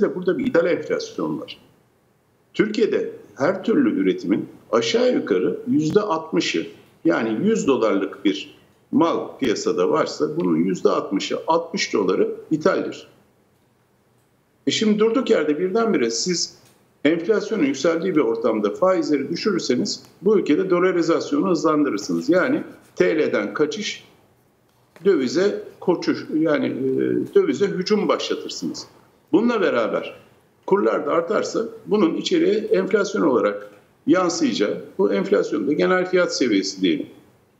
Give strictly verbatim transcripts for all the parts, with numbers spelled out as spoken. de burada bir ithal enflasyon var. Türkiye'de her türlü üretimin aşağı yukarı yüzde altmışı, yani yüz dolarlık bir mal piyasada varsa bunun yüzde altmışı, altmış doları ithaldir. E şimdi durduk yerde birdenbire siz enflasyonun yükseldiği bir ortamda faizleri düşürürseniz bu ülkede dolarizasyonu hızlandırırsınız. Yani T L'den kaçış, dövize koçuş, yani dövize hücum başlatırsınız. Bununla beraber kurlar da artarsa bunun içeriye enflasyon olarak yansıyacağı, bu enflasyonda genel fiyat seviyesi diyelim,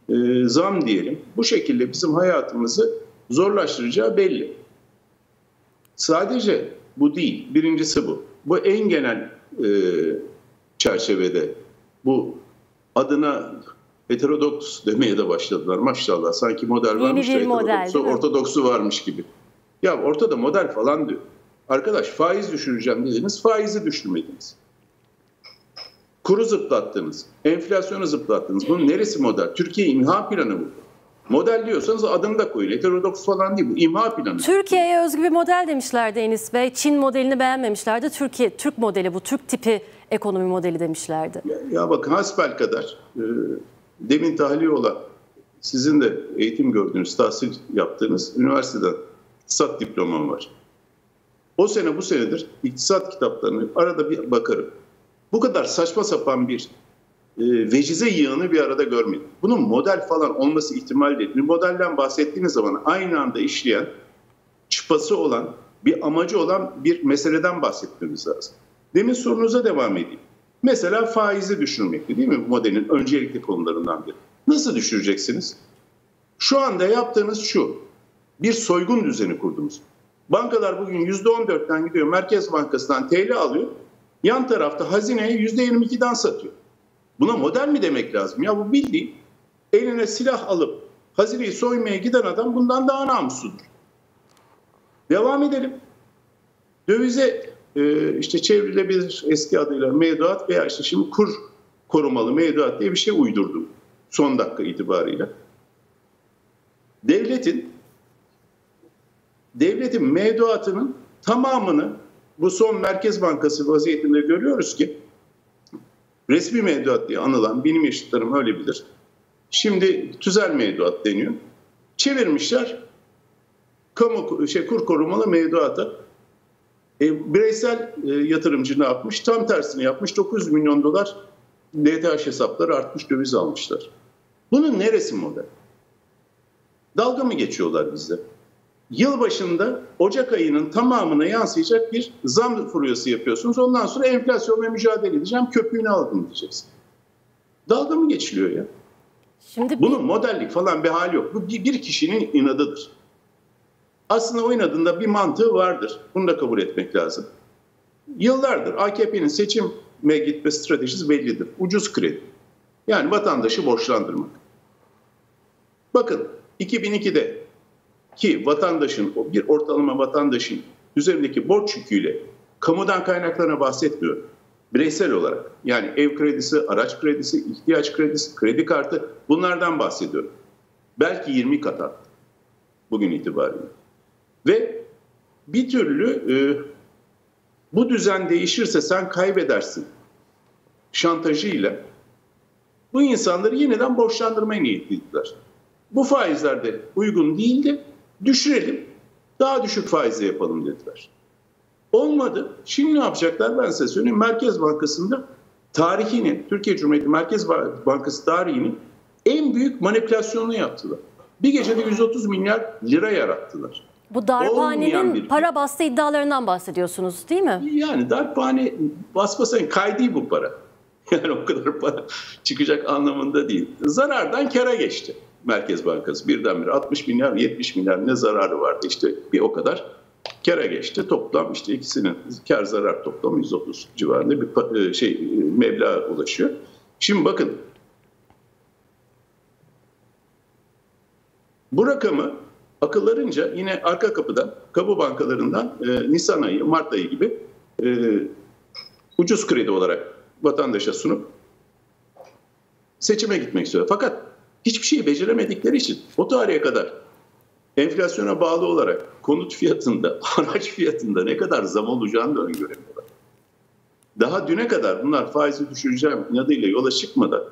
e, zam diyelim, bu şekilde bizim hayatımızı zorlaştıracağı belli. Sadece bu değil, birincisi bu. Bu en genel e, çerçevede, bu adına heterodoks demeye de başladılar maşallah. Sanki model varmış da heterodoksu, ortodoksu varmış gibi. Ya ortada model falan diyor. Arkadaş, faiz düşüreceğim dediniz, faizi düşürmediniz. Kuru zıplattınız, enflasyonu zıplattınız. Bunun neresi model? Türkiye imha planı bu. Model diyorsanız adını da koyun. Heterodoks falan değil bu. İmha planı. Türkiye'ye özgü bir model demişlerdi Enis Bey. Çin modelini beğenmemişlerdi. Türkiye, Türk modeli bu. Türk tipi ekonomi modeli demişlerdi. Ya, ya bakın hasbel kadar e, demin tahliye olan, sizin de eğitim gördüğünüz, tahsil yaptığınız üniversiteden iktisat diplomam var. O sene bu senedir iktisat kitaplarını arada bir bakarım. Bu kadar saçma sapan bir e, vecize yığını bir arada görmedim. Bunun model falan olması ihtimal değil. Bir modelden bahsettiğiniz zaman aynı anda işleyen, çıpası olan, bir amacı olan bir meseleden bahsetmemiz lazım. Demin sorunuza devam edeyim. Mesela faizi düşürmekti değil mi bu modelin öncelikli konularından biri? Nasıl düşüreceksiniz? Şu anda yaptığınız şu, bir soygun düzeni kurdunuz. Bankalar bugün yüzde on dörtten gidiyor, Merkez Bankası'ndan T L alıyor. Yan tarafta hazineye yüzde yirmi ikiden satıyor. Buna model mi demek lazım? Ya bu bildiğin eline silah alıp hazineyi soymaya giden adam bundan daha namusludur. Devam edelim. Dövize e, işte çevrilebilir eski adıyla mevduat veya işte şimdi kur korumalı mevduat diye bir şey uydurdum son dakika itibarıyla. Devletin devletin mevduatının tamamını bu son Merkez Bankası vaziyetinde görüyoruz ki resmi mevduat diye anılan, benim yaşıtlarım öyle bilir, şimdi tüzel mevduat deniyor. Çevirmişler kamu şey, kur korumalı mevduata. E, bireysel e, yatırımcı ne yapmış? Tam tersini yapmış. dokuz yüz milyon dolar D T H hesapları artmış, döviz almışlar. Bunun neresi model? Dalga mı geçiyorlar bizde? Yılbaşında Ocak ayının tamamına yansıyacak bir zam furyası yapıyorsunuz. Ondan sonra enflasyonla mücadele edeceğim, köpüğünü aldım diyeceksin. Dalga mı geçiliyor ya? Şimdi bunun bir... modellik falan bir hali yok. Bu bir kişinin inadıdır. Aslında o inadında bir mantığı vardır. Bunu da kabul etmek lazım. Yıllardır A K P'nin seçime gitme stratejisi bellidir. Ucuz kredi. Yani vatandaşı borçlandırmak. Bakın iki bin ikide ki vatandaşın, bir ortalama vatandaşın üzerindeki borç yüküyle, kamudan kaynaklarına bahsetmiyor, bireysel olarak, yani ev kredisi, araç kredisi, ihtiyaç kredisi, kredi kartı, bunlardan bahsediyorum. Belki yirmi kat arttı bugün itibariyle. Ve bir türlü e, bu düzen değişirse sen kaybedersin şantajıyla bu insanları yeniden borçlandırmaya niyetliydiler. Bu faizler de uygun değildi. Düşürelim, daha düşük faizle yapalım dediler. Olmadı. Şimdi ne yapacaklar? Ben size söyleyeyim. Merkez Bankası'nda tarihinin, Türkiye Cumhuriyeti Merkez Bankası tarihinin en büyük manipülasyonunu yaptılar. Bir gecede yüz otuz milyar lira yarattılar. Bu darphanenin para bastı iddialarından bahsediyorsunuz değil mi? Yani darphane basmasayın kaydı bu para. Yani o kadar para çıkacak anlamında değil. Zarardan kâra geçti Merkez Bankası. Birdenbire altmış milyar, yetmiş milyar ne zararı vardı, işte bir o kadar kâra geçti. Toplam işte ikisinin kar zarar toplamı yüz otuz civarında bir şey meblağa ulaşıyor. Şimdi bakın, bu rakamı akıllarınca yine arka kapıdan, kamu bankalarından e, Nisan ayı, Mart ayı gibi e, ucuz kredi olarak vatandaşa sunup seçime gitmek istiyor. Fakat hiçbir şeyi beceremedikleri için o tarihe kadar enflasyona bağlı olarak konut fiyatında, araç fiyatında ne kadar zam olacağını da öngöremiyorlar. Daha düne kadar bunlar faizi düşüreceğim inadıyla yola çıkmadan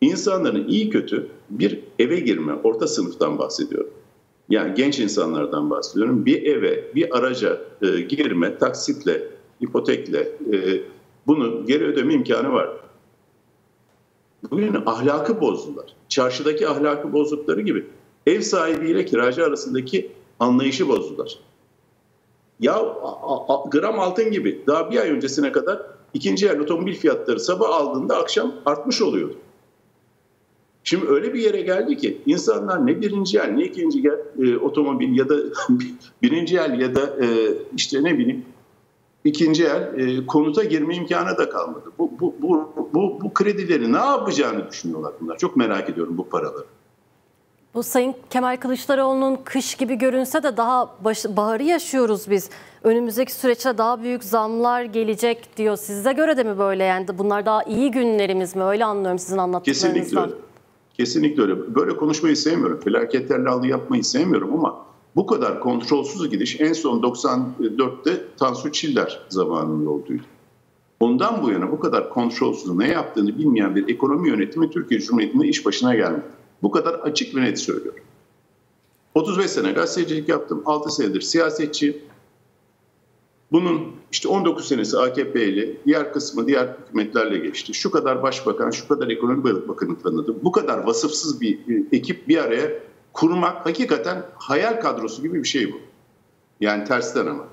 insanların iyi kötü bir eve girme, orta sınıftan bahsediyorum. Yani genç insanlardan bahsediyorum. Bir eve, bir araca e, girme, taksitle, ipotekle e, bunu geri ödeme imkanı var. Bugün ahlakı bozdular. Çarşıdaki ahlakı bozdukları gibi ev sahibiyle kiracı arasındaki anlayışı bozdular. Ya a, a, gram altın gibi daha bir ay öncesine kadar ikinci el otomobil fiyatları sabah aldığında akşam artmış oluyordu. Şimdi öyle bir yere geldi ki insanlar ne birinci el ne ikinci el e, otomobil ya da birinci el ya da e, işte ne bileyim ikinci el e, konuta girme imkanı da kalmadı. Bu, bu, bu, bu, bu kredileri ne yapacağını düşünüyorlar bunlar. Çok merak ediyorum bu paraları. Bu Sayın Kemal Kılıçdaroğlu'nun kış gibi görünse de daha baş, baharı yaşıyoruz biz. Önümüzdeki süreçte daha büyük zamlar gelecek diyor. Size göre de mi böyle, yani bunlar daha iyi günlerimiz mi? Öyle anlıyorum sizin anlattıklarınızdan. Kesinlikle öyle. Kesinlikle öyle. Böyle konuşmayı sevmiyorum. Felaketlerle algı yapmayı sevmiyorum ama bu kadar kontrolsüz gidiş en son doksan dörtte Tansu Çiller zamanında olduydu. Ondan bu yana bu kadar kontrolsüz, ne yaptığını bilmeyen bir ekonomi yönetimi Türkiye Cumhuriyeti'nde iş başına gelmedi. Bu kadar açık ve net söylüyorum. otuz beş sene gazetecilik yaptım, altı senedir siyasetçiyim. Bunun işte on dokuz senesi A K P ile, diğer kısmı diğer hükümetlerle geçti. Şu kadar başbakan, şu kadar ekonomi bakanı tanıdım. Bu kadar vasıfsız bir ekip bir araya kurmak hakikaten hayal kadrosu gibi bir şey bu. Yani tersten ama.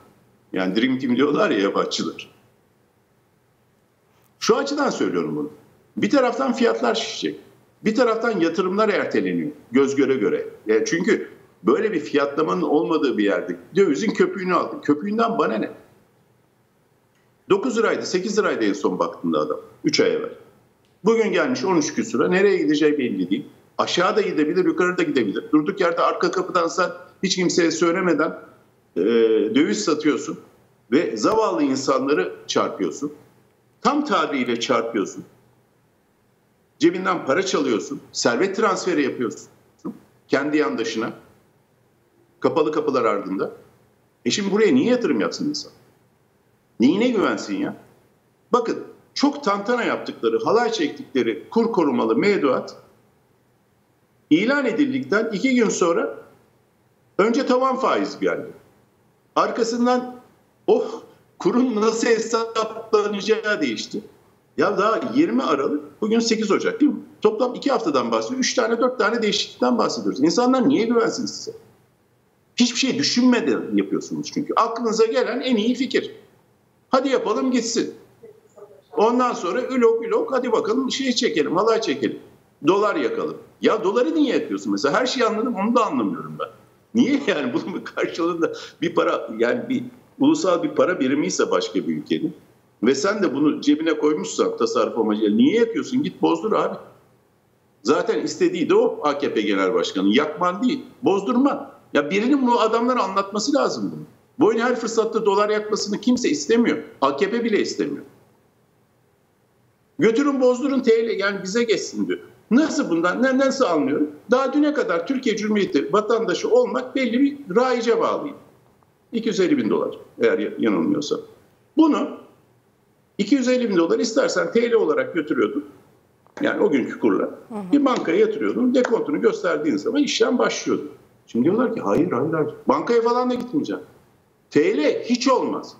Yani dream team diyorlar ya yabancılar. Şu açıdan söylüyorum bunu. Bir taraftan fiyatlar şişecek. Bir taraftan yatırımlar erteleniyor göz göre göre. Yani çünkü böyle bir fiyatlamanın olmadığı bir yerde dövizin köpüğünü aldım. Köpüğünden bana ne? dokuz liraydı, sekiz liraydı en son baktığında adam. üç ay evvel. Bugün gelmiş on üç küsura. Nereye gideceği belli değil. Aşağıda gidebilir, yukarıda gidebilir. Durduk yerde arka kapıdan sen hiç kimseye söylemeden e, döviz satıyorsun ve zavallı insanları çarpıyorsun. Tam tabiriyle çarpıyorsun. Cebinden para çalıyorsun, servet transferi yapıyorsun kendi yandaşına, kapalı kapılar ardında. E şimdi buraya niye yatırım yapsın insan? Neyine güvensin ya? Bakın çok tantana yaptıkları, halay çektikleri kur korumalı mevduat ilan edildikten iki gün sonra önce tavan faiz geldi. Arkasından oh kurun nasıl hesaplanacağı değişti. Ya daha yirmi Aralık, bugün sekiz Ocak değil mi? Toplam iki haftadan bahsediyoruz. üç tane dört tane değişiklikten bahsediyoruz. İnsanlar niye güvensin size? Hiçbir şey düşünmeden yapıyorsunuz çünkü. Aklınıza gelen en iyi fikir. Hadi yapalım gitsin. Ondan sonra ülok ülok hadi bakalım şey çekelim, halay çekelim. Dolar yakalım. Ya doları niye yapıyorsun mesela? Her şeyi anladım, onu da anlamıyorum ben. Niye yani bunun karşılığında bir para, yani bir ulusal bir para birimiyse başka bir ülkenin. Ve sen de bunu cebine koymuşsan tasarruf amacıyla niye yapıyorsun? Git bozdur abi. Zaten istediği de o A K P Genel Başkanı. Yakman değil, bozdurman. Ya birinin bunu adamlara anlatması lazım bunu. Bu oyun her fırsatta dolar yakmasını kimse istemiyor. A K P bile istemiyor. Götürün bozdurun T L, yani bize geçsin diyor. Nasıl bundan? Nasıl anlıyorum? Daha düne kadar Türkiye Cumhuriyeti vatandaşı olmak belli bir raice bağlıydı. iki yüz elli bin dolar eğer yanılmıyorsa. Bunu iki yüz elli bin dolar istersen T L olarak götürüyordun. Yani o günkü kurla. Hı hı. Bir bankaya yatırıyordun. Dekontunu gösterdiğin zaman işlem başlıyordu. Şimdi diyorlar ki hayır hayır hayır. Bankaya falan da gitmeyeceksin. T L hiç olmaz.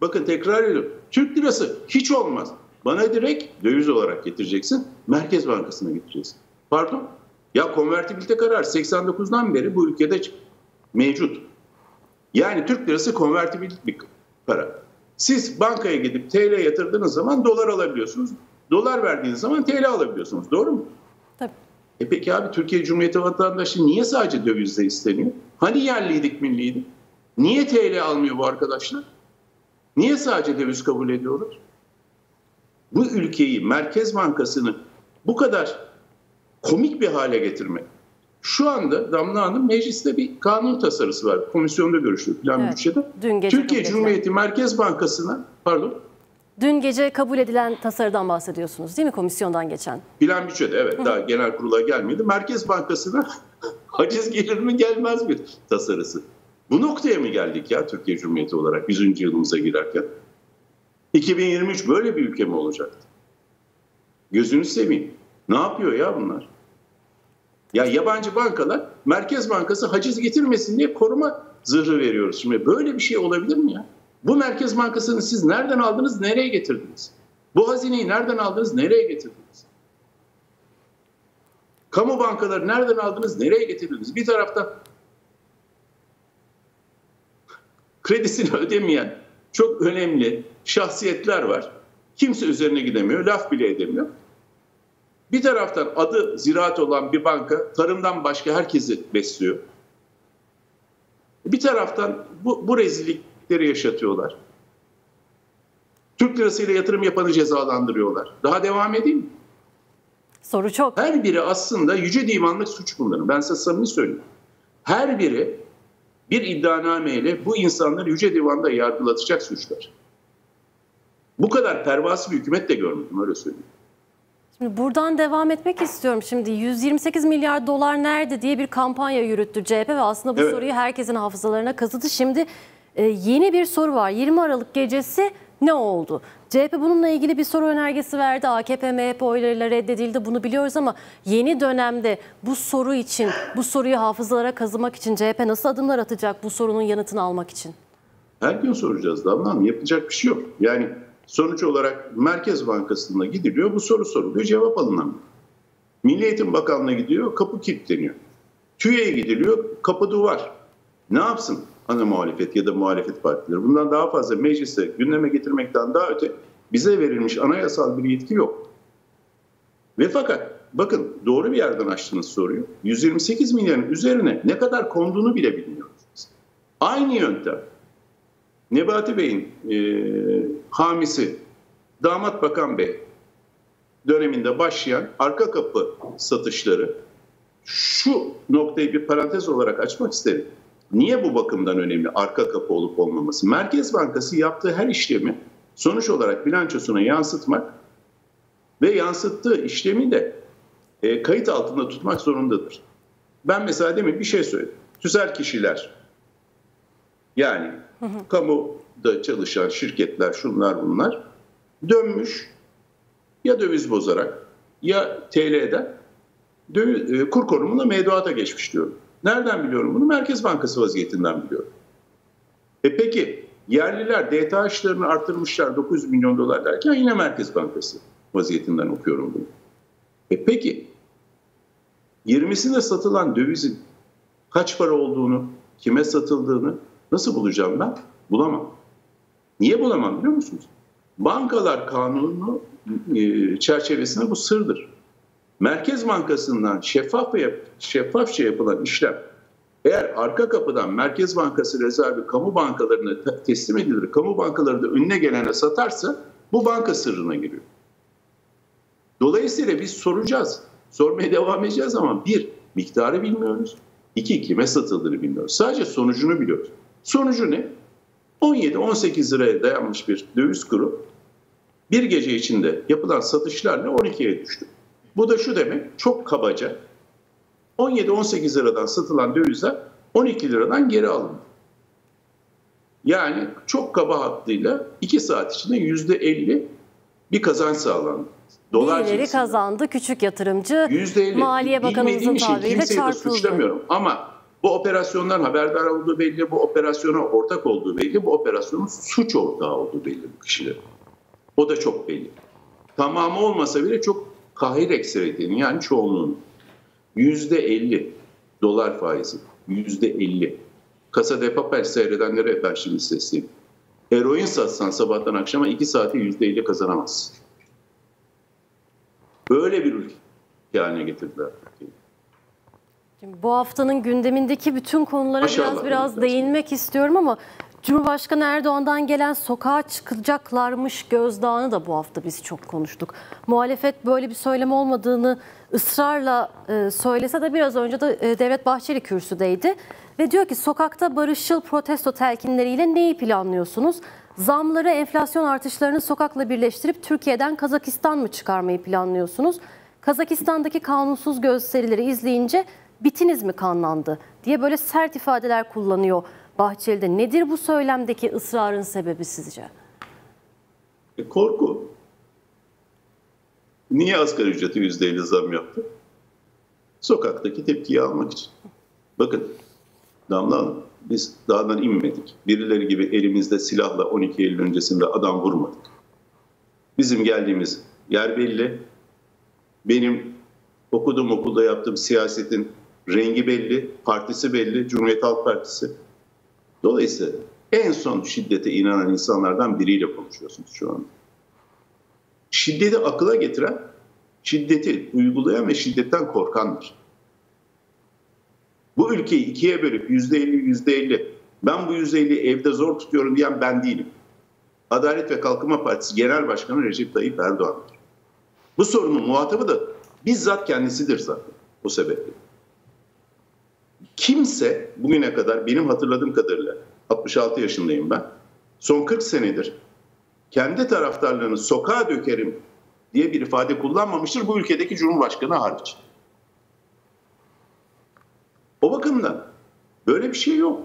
Bakın tekrar ediyorum. Türk lirası hiç olmaz. Bana direkt döviz olarak getireceksin. Merkez Bankası'na getireceksin. Pardon. Ya konvertibilite kararı seksen dokuzdan beri bu ülkede mevcut. Yani Türk lirası konvertibilite bir para. Siz bankaya gidip T L yatırdığınız zaman dolar alabiliyorsunuz. Dolar verdiğiniz zaman T L alabiliyorsunuz. Doğru mu? Tabii. E peki abi Türkiye Cumhuriyeti vatandaşı niye sadece dövizle isteniyor? Hani yerliydik, milliydik? Niye T L almıyor bu arkadaşlar? Niye sadece döviz kabul ediyoruz? Bu ülkeyi, Merkez Bankası'nı bu kadar komik bir hale getirmek. Şu anda Damla Hanım mecliste bir kanun tasarısı var. Komisyonda görüştü plan evet, bütçede. Dün gece Türkiye Cumhuriyeti Merkez Bankası'na, pardon. Dün gece kabul edilen tasarıdan bahsediyorsunuz değil mi, komisyondan geçen? Plan bütçede evet. Hı-hı. Daha genel kurula gelmedi. Merkez Bankası'na haciz gelir mi gelmez mi tasarısı. Bu noktaya mı geldik ya Türkiye Cumhuriyeti olarak yüzüncü yılımıza girerken? iki bin yirmi üç böyle bir ülke mi olacaktı? Gözünü seveyim. Ne yapıyor ya bunlar? Ya yabancı bankalar, Merkez Bankası haciz getirmesin diye koruma zırhı veriyoruz. Şimdi böyle bir şey olabilir mi ya? Bu Merkez Bankası'nı siz nereden aldınız, nereye getirdiniz? Bu hazineyi nereden aldınız, nereye getirdiniz? Kamu bankaları nereden aldınız, nereye getirdiniz? Bir taraftan kredisini ödemeyen çok önemli şahsiyetler var. Kimse üzerine gidemiyor, laf bile edemiyor. Bir taraftan adı ziraat olan bir banka tarımdan başka herkesi besliyor. Bir taraftan bu, bu rezillikleri yaşatıyorlar. Türk lirasıyla yatırım yapanı cezalandırıyorlar. Daha devam edeyim mi? Soru çok. Her biri aslında yüce divanlık suç bunların. Ben size samimi söyleyeyim. Her biri bir iddianameyle bu insanları yüce divanda yargılatacak suçlar. Bu kadar pervasız bir hükümet de görmedim, öyle söyleyeyim. Buradan devam etmek istiyorum. Şimdi yüz yirmi sekiz milyar dolar nerede diye bir kampanya yürüttü C H P ve aslında bu evet. soruyu herkesin hafızalarına kazıdı. Şimdi e, yeni bir soru var. yirmi Aralık gecesi ne oldu? C H P bununla ilgili bir soru önergesi verdi. A K P M H P oylarıyla reddedildi. Bunu biliyoruz ama yeni dönemde bu soru için, bu soruyu hafızalara kazımak için C H P nasıl adımlar atacak bu sorunun yanıtını almak için? Her gün soracağız Damla Hanım. Yapacak bir şey yok. Yani sonuç olarak Merkez Bankası'na gidiliyor, bu soru soruluyor, cevap alınamıyor. Milli Eğitim Bakanlığı'na gidiyor, kapı kilitleniyor. TÜİK'e gidiliyor, kapı duvar. Ne yapsın ana muhalefet ya da muhalefet partileri? Bundan daha fazla meclise gündeme getirmekten daha öte bize verilmiş anayasal bir yetki yok. Ve fakat bakın doğru bir yerden açtığınız soruyu, yüz yirmi sekiz milyarın üzerine ne kadar konduğunu bile bilmiyoruz. Aynı yöntem. Nebati Bey'in e, hamisi Damat Bakan Bey döneminde başlayan arka kapı satışları şu noktayı bir parantez olarak açmak isterim. Niye bu bakımdan önemli arka kapı olup olmaması? Merkez Bankası yaptığı her işlemi sonuç olarak bilançosuna yansıtmak ve yansıttığı işlemi de e, kayıt altında tutmak zorundadır. Ben mesela demin bir şey söyledim. Tüzel kişiler yani... Hı hı. Kamuda çalışan şirketler şunlar bunlar dönmüş ya döviz bozarak ya T L'den döviz, kur konumunda mevduata geçmiş diyorum. Nereden biliyorum bunu? Merkez Bankası vaziyetinden biliyorum. E peki yerliler D T H'larını arttırmışlar dokuz yüz milyon dolar derken yine Merkez Bankası vaziyetinden okuyorum bunu. E peki yirmisinde satılan dövizin kaç para olduğunu, kime satıldığını nasıl bulacağım ben? Bulamam. Niye bulamam biliyor musunuz? Bankalar kanunu çerçevesinde bu sırdır. Merkez Bankası'ndan şeffaf yap, şeffafça yapılan işlem eğer arka kapıdan Merkez Bankası rezervi kamu bankalarına teslim edilir, kamu bankaları da önüne gelene satarsa bu banka sırrına giriyor. Dolayısıyla biz soracağız, sormaya devam edeceğiz ama bir, miktarı bilmiyoruz. İki, kime satıldığını bilmiyoruz. Sadece sonucunu biliyoruz. Sonucu ne? on yedi on sekiz liraya dayanmış bir döviz kuru bir gece içinde yapılan satışlarla on ikiye düştü. Bu da şu demek, çok kabaca on yedi on sekiz liradan satılan dövizler on iki liradan geri alındı. Yani çok kaba hattıyla iki saat içinde yüzde elli bir kazanç sağlandı. Birileri kazandı, küçük yatırımcı, yüzde elli. Maliye Bakanımızın tabiriyle çarpıldı. Ama bu operasyondan haberdar olduğu belli, bu operasyona ortak olduğu belli, bu operasyonun suç ortağı olduğu belli bu kişilerin. O da çok belli. Tamamı olmasa bile çok kahir ekseriyetinin yani çoğunluğunun yüzde elli dolar faizi, yüzde elli. Casa de Papel seyredenlere ben şimdi sesleyeyim. Eroin satsan sabahtan akşama iki saati yüzde elli kazanamazsın. Böyle bir ülke haline getirdiler. Bu haftanın gündemindeki bütün konulara Aşağılar biraz biraz değinmek istiyorum ama Cumhurbaşkanı Erdoğan'dan gelen sokağa çıkacaklarmış gözdağını da bu hafta biz çok konuştuk. Muhalefet böyle bir söylem olmadığını ısrarla söylese de biraz önce de Devlet Bahçeli kürsüdeydi. Ve diyor ki sokakta barışçıl protesto telkinleriyle neyi planlıyorsunuz? Zamları, enflasyon artışlarını sokakla birleştirip Türkiye'den Kazakistan mı çıkarmayı planlıyorsunuz? Kazakistan'daki kanunsuz gösterileri izleyince bitiniz mi kanlandı diye böyle sert ifadeler kullanıyor Bahçeli'de. Nedir bu söylemdeki ısrarın sebebi sizce? E, korku. Niye asgari ücreti yüzde elli zam yaptı? Sokaktaki tepkiyi almak için. Bakın Damla Hanım, biz dağdan inmedik. Birileri gibi elimizde silahla on iki Eylül öncesinde adam vurmadık. Bizim geldiğimiz yer belli. Benim okuduğum okulda yaptığım siyasetin rengi belli, partisi belli, Cumhuriyet Halk Partisi. Dolayısıyla en son şiddete inanan insanlardan biriyle konuşuyorsunuz şu anda. Şiddeti akıla getiren, şiddeti uygulayan ve şiddetten korkandır. Bu ülkeyi ikiye bölüp yüzde elli yüzde elli, ben bu yüzde elliyi evde zor tutuyorum diyen ben değilim. Adalet ve Kalkınma Partisi Genel Başkanı Recep Tayyip Erdoğan'dır. Bu sorunun muhatabı da bizzat kendisidir zaten o sebeple. Kimse bugüne kadar, benim hatırladığım kadarıyla, altmış altı yaşındayım ben, son kırk senedir kendi taraftarlarını sokağa dökerim diye bir ifade kullanmamıştır bu ülkedeki Cumhurbaşkanı hariç. O bakımdan böyle bir şey yok.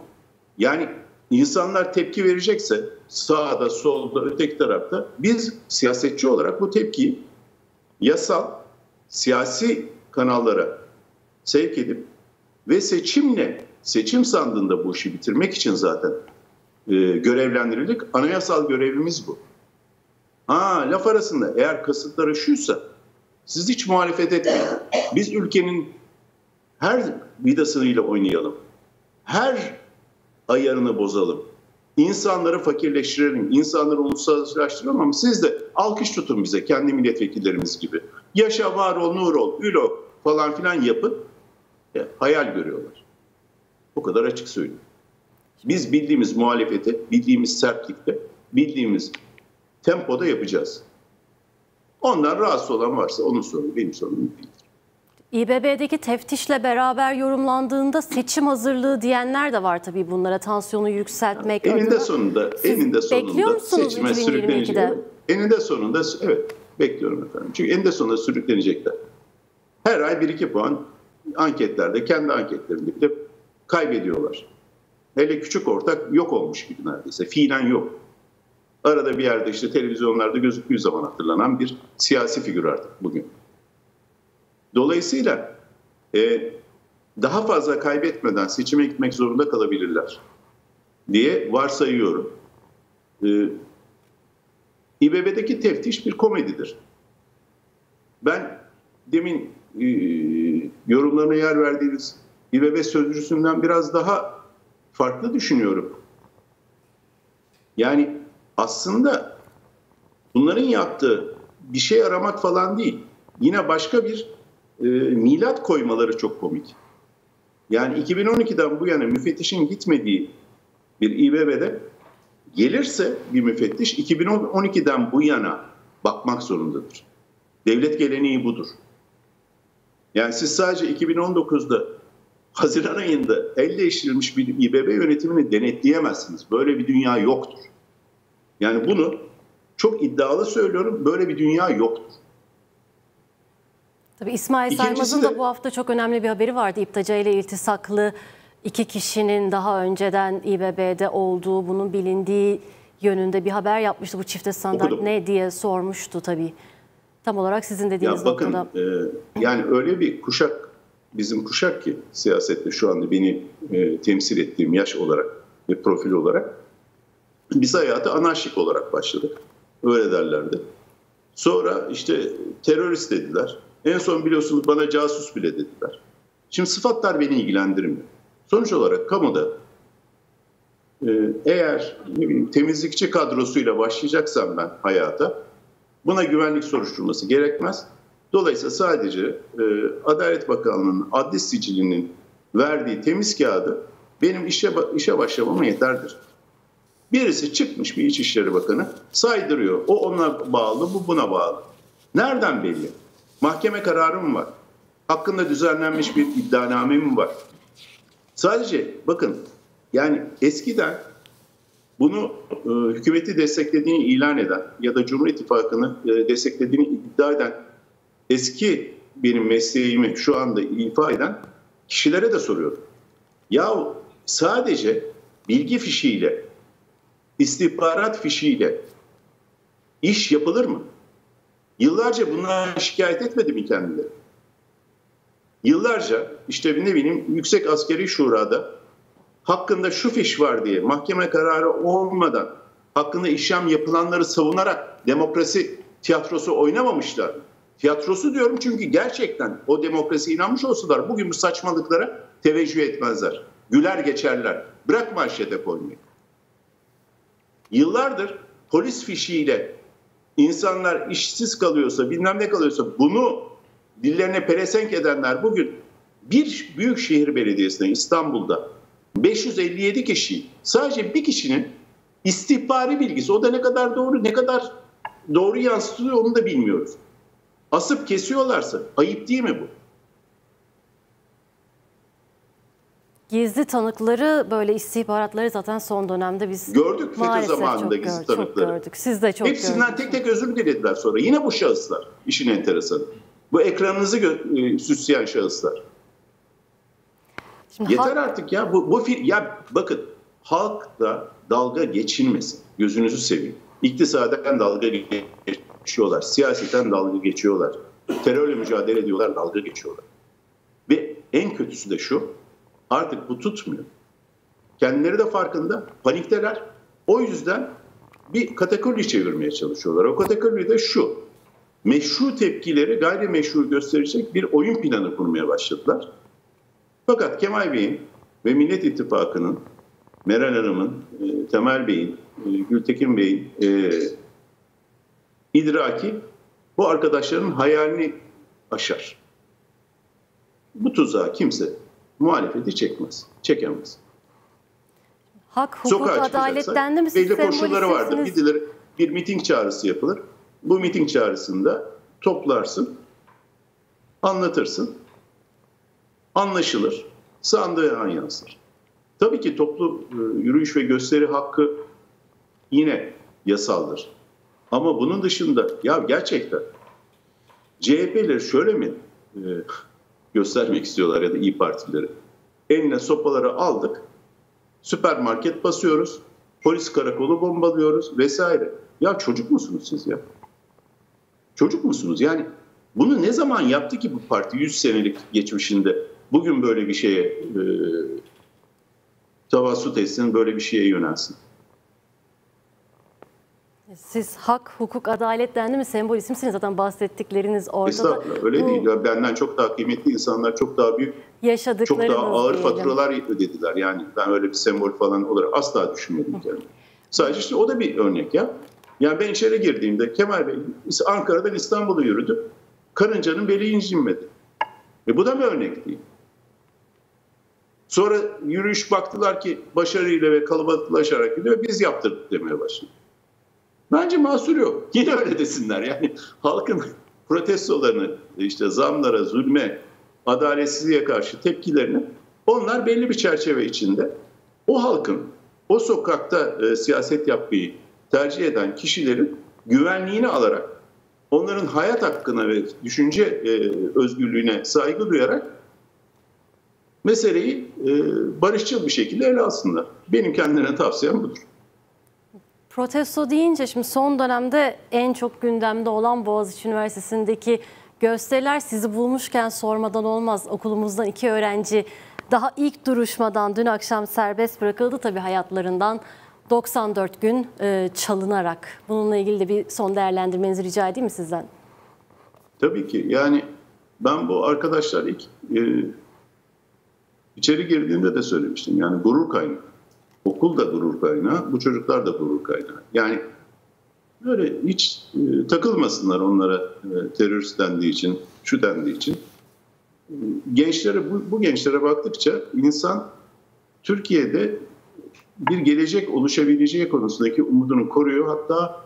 Yani insanlar tepki verecekse sağda, solda, öteki tarafta, biz siyasetçi olarak bu tepkiyi yasal, siyasi kanallara sevk edip ve seçimle, seçim sandığında bu işi bitirmek için zaten e, görevlendirildik. Anayasal görevimiz bu. Ha, laf arasında eğer kasıtları şuysa, siz hiç muhalefet etmeyin. Biz ülkenin her vidasıyla oynayalım. Her ayarını bozalım. İnsanları fakirleştirelim, insanları uluslararasılaştıralım, ama siz de alkış tutun bize, kendi milletvekillerimiz gibi. Yaşa, var ol, nur ol, ül ol falan filan yapın. E, hayal görüyorlar. O kadar açık söyleyeyim. Biz bildiğimiz muhalefeti, bildiğimiz sertlikte, bildiğimiz tempoda yapacağız. Ondan rahatsız olan varsa onun sorunu, benim sorunum değil. İBB'deki teftişle beraber yorumlandığında seçim hazırlığı diyenler de var tabii bunlara, tansiyonu yükseltmek. Yani eninde sonunda, eninde sonunda seçime sürüklenecekler. Eninde sonunda, evet, bekliyorum efendim. Çünkü eninde sonunda sürüklenecekler. Her ay bir iki puan anketlerde, kendi anketlerinde bile kaybediyorlar. Hele küçük ortak yok olmuş gibi neredeyse, fiilen yok. Arada bir yerde işte televizyonlarda gözüktüğü zaman hatırlanan bir siyasi figür artık bugün. Dolayısıyla e, daha fazla kaybetmeden seçime gitmek zorunda kalabilirler diye varsayıyorum. E, İBB'deki teftiş bir komedidir. Ben demin e, yorumlarına yer verdiğiniz İBB sözcüsünden biraz daha farklı düşünüyorum. Yani aslında bunların yaptığı bir şey aramak falan değil. Yine başka bir E, milat koymaları çok komik. Yani iki bin on iki'den bu yana müfettişin gitmediği bir İBB'de gelirse bir müfettiş iki bin on iki'den bu yana bakmak zorundadır. Devlet geleneği budur. Yani siz sadece iki bin on dokuz'da Haziran ayında elle iştirilmiş bir İBB yönetimini denetleyemezsiniz. Böyle bir dünya yoktur. Yani bunu çok iddialı söylüyorum, böyle bir dünya yoktur. Tabii İsmail Saymaz'ın da bu hafta çok önemli bir haberi vardı. İptaca ile iltisaklı iki kişinin daha önceden İBB'de olduğu, bunun bilindiği yönünde bir haber yapmıştı. Bu çifte standart okudum. Ne diye sormuştu tabii. Tam olarak sizin dediğiniz ya bakın, noktada. E, yani öyle bir kuşak, bizim kuşak ki siyasette şu anda beni e, temsil ettiğim yaş olarak ve profil olarak, biz hayata anarşik olarak başladık. Öyle derlerdi. Sonra işte terörist dediler. En son biliyorsunuz bana casus bile dediler. Şimdi sıfatlar beni ilgilendirmiyor. Sonuç olarak kamuda eğer ne bileyim, temizlikçi kadrosuyla başlayacaksam ben hayata, buna güvenlik soruşturması gerekmez. Dolayısıyla sadece e, Adalet Bakanlığı'nın adli sicilinin verdiği temiz kağıdı benim işe, işe başlamama yeterdir. Birisi çıkmış, bir İçişleri Bakanı saydırıyor. O ona bağlı, bu buna bağlı. Nereden belli? Mahkeme kararı mı var? Hakkında düzenlenmiş bir iddianame mi var? Sadece bakın, yani eskiden bunu e, hükümeti desteklediğini ilan eden ya da Cumhur İttifakı'nı e, desteklediğini iddia eden, eski benim mesleğimi şu anda ifa eden kişilere de soruyorum. Yahu sadece bilgi fişiyle, istihbarat fişiyle iş yapılır mı? Yıllarca bundan şikayet etmedi mi kendileri? Yıllarca işte ne bileyim Yüksek Askeri Şura'da hakkında şu fiş var diye mahkeme kararı olmadan hakkında işlem yapılanları savunarak demokrasi tiyatrosu oynamamışlar. Tiyatrosu diyorum çünkü gerçekten o demokrasiye inanmış olsalar bugün bu saçmalıklara teveccüh etmezler. Güler geçerler. Bırak manşete koymayı. Yıllardır polis fişiyle insanlar işsiz kalıyorsa bilmem ne kalıyorsa bunu dillerine pelesenk edenler bugün bir büyükşehir belediyesinde İstanbul'da beş yüz elli yedi kişi sadece bir kişinin istihbari bilgisi o da ne kadar doğru ne kadar doğru yansıtılıyor onu da bilmiyoruz. Asıp kesiyorlarsa ayıp değil mi bu? Gizli tanıkları böyle istihbaratları zaten son dönemde biz gördük. FETÖ zamanında gizli gör, tanıkları. Gördük. Siz de çok hepsinden gördük. Tek tek özür dilediler sonra. Yine bu şahıslar işin enteresanı. Bu ekranınızı e, süsleyen şahıslar. Şimdi yeter artık ya. Bu, bu ya bakın halkla dalga geçilmesin. Gözünüzü seveyim. İktisaden dalga geçiyorlar. Siyaseten dalga geçiyorlar. Terörle mücadele ediyorlar, dalga geçiyorlar. Ve en kötüsü de şu. Artık bu tutmuyor. Kendileri de farkında, panikteler. O yüzden bir kategori çevirmeye çalışıyorlar. O kategori de şu. Meşru tepkileri gayrimeşru gösterecek bir oyun planı kurmaya başladılar. Fakat Kemal Bey'in ve Millet İttifakı'nın, Meral Hanım'ın, Temel Bey'in, Gültekin Bey'in e, idraki bu arkadaşların hayalini aşar. Bu tuzağa kimse muhalefeti çekmez, çekemez. Hak, hukuk, adaletten de mi siz belli koşulları vardır. Gidilir, bir miting çağrısı yapılır. Bu miting çağrısında toplarsın, anlatırsın, anlaşılır, sandığı an yansır. Tabii ki toplu yürüyüş ve gösteri hakkı yine yasaldır. Ama bunun dışında ya gerçekten C H P'leri şöyle mi e, göstermek istiyorlar ya da İYİ Partileri? Eline sopaları aldık, süpermarket basıyoruz, polis karakolu bombalıyoruz vesaire. Ya çocuk musunuz siz ya? Çocuk musunuz? Yani bunu ne zaman yaptı ki bu parti yüz senelik geçmişinde bugün böyle bir şeye e, tavassut etsin, böyle bir şeye yönelsin? Siz hak, huk, adalet dendi mi sembol isimsiniz zaten bahsettikleriniz orada. Estağfurullah öyle bu, değil. Benden çok daha kıymetli insanlar çok daha büyük, çok daha ağır diyelim. Faturalar ödediler. Yani ben öyle bir sembol falan olarak asla düşünmedim kendimi. Sadece işte o da bir örnek ya. Yani ben içeri girdiğimde Kemal Bey Ankara'dan İstanbul'a yürüdü. Karıncanın beli incinmedi. E bu da bir örnek değil. Sonra yürüyüş baktılar ki başarıyla ve kalabalıklaşarak gidiyor. Biz yaptırdık demeye başladı. Bence mahsur yok. Yine öyle desinler. Yani halkın protestolarını, işte zamlara, zulme, adaletsizliğe karşı tepkilerini onlar belli bir çerçeve içinde o halkın, o sokakta e, siyaset yapmayı tercih eden kişilerin güvenliğini alarak, onların hayat hakkına ve düşünce e, özgürlüğüne saygı duyarak meseleyi e, barışçıl bir şekilde ele alsınlar. Benim kendilerine tavsiyem budur. Protesto deyince şimdi son dönemde en çok gündemde olan Boğaziçi Üniversitesi'ndeki gösteriler sizi bulmuşken sormadan olmaz. Okulumuzdan iki öğrenci daha ilk duruşmadan dün akşam serbest bırakıldı tabii hayatlarından doksan dört gün e, çalınarak. Bununla ilgili de bir son değerlendirmenizi rica edeyim mi sizden? Tabii ki yani ben bu arkadaşlar ilk e, içeri girdiğimde de söylemiştim yani gurur kaynağı. Okul da gurur kaynağı, bu çocuklar da gurur kaynağı. Yani böyle hiç e, takılmasınlar onlara e, terörist dendiği için, şu dendiği için. E, gençlere bu, bu gençlere baktıkça insan Türkiye'de bir gelecek oluşabileceği konusundaki umudunu koruyor. Hatta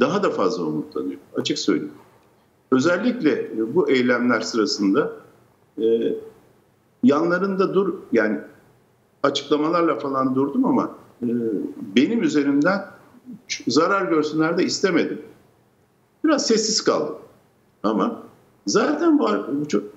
daha da fazla umutlanıyor. Açık söyleyeyim. Özellikle e, bu eylemler sırasında e, yanlarında dur yani açıklamalarla falan durdum ama e, benim üzerimden zarar görsünler de istemedim. Biraz sessiz kaldım. Ama Zaten bu,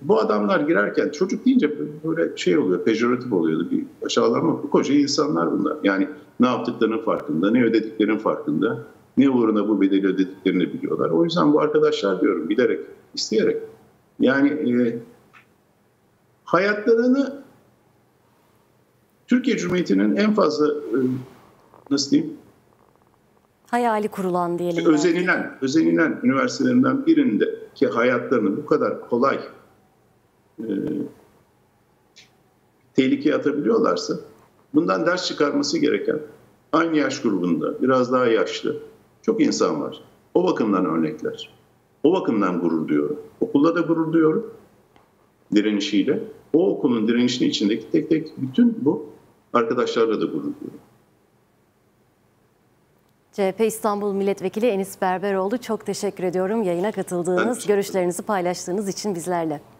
bu adamlar girerken çocuk deyince böyle şey oluyor, pejoratif oluyordu, bir aşağılama. Koca insanlar bunlar. Yani ne yaptıklarının farkında, ne ödediklerinin farkında, ne uğruna bu bedeli ödediklerini biliyorlar. O yüzden bu arkadaşlar diyorum bilerek, isteyerek. Yani e, hayatlarını Türkiye Cumhuriyeti'nin en fazla e, nasıl diyeyim? Hayali kurulan diyelim. Özenilen, yani. özenilen üniversitelerinden birindeki hayatlarını bu kadar kolay e, tehlikeye atabiliyorlarsa bundan ders çıkarması gereken aynı yaş grubunda biraz daha yaşlı çok insan var. O bakımdan örnekler. O bakımdan gurur duyuyorum. Okulda da gurur duyuyorum direnişiyle. O okulun direnişinin içindeki tek tek bütün bu arkadaşlarla da gurur duyuyorum. C H P İstanbul Milletvekili Enis Berberoğlu, çok teşekkür ediyorum yayına katıldığınız, görüşlerinizi paylaştığınız için bizlerle.